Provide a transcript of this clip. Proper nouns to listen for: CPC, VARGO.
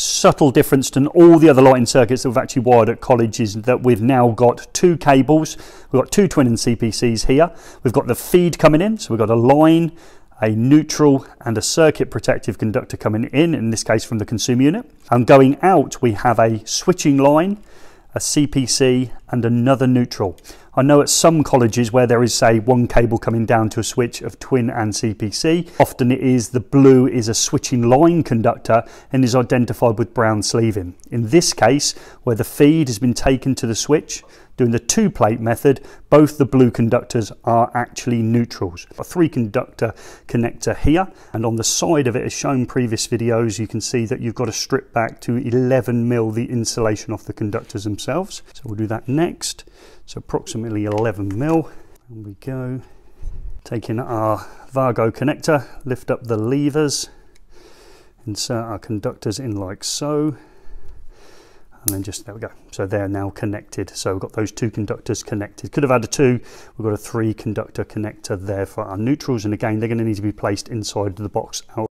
subtle difference than all the other lighting circuits that we've actually wired at college is that we've now got two cables. We've got two twinning CPCs here. We've got the feed coming in, so we've got a line, a neutral and a circuit protective conductor coming in this case from the consumer unit. And going out, we have a switching line, a CPC and another neutral. I know at some colleges where there is, say, one cable coming down to a switch of twin and CPC, often it is the blue is a switching line conductor and is identified with brown sleeving. In this case, where the feed has been taken to the switch, doing the two-plate method, both the blue conductors are actually neutrals. A three-conductor connector here, and on the side of it, as shown in previous videos, you can see that you've got to strip back to 11 mil the insulation off the conductors themselves. So we'll do that next. So approximately 11 mil. And we go, taking our VARGO connector, lift up the levers, insert our conductors in like so. And then just, there we go. So they're now connected. So we've got those two conductors connected. Could have had a two, we've got a three conductor connector there for our neutrals. And again, they're going to need to be placed inside the box out.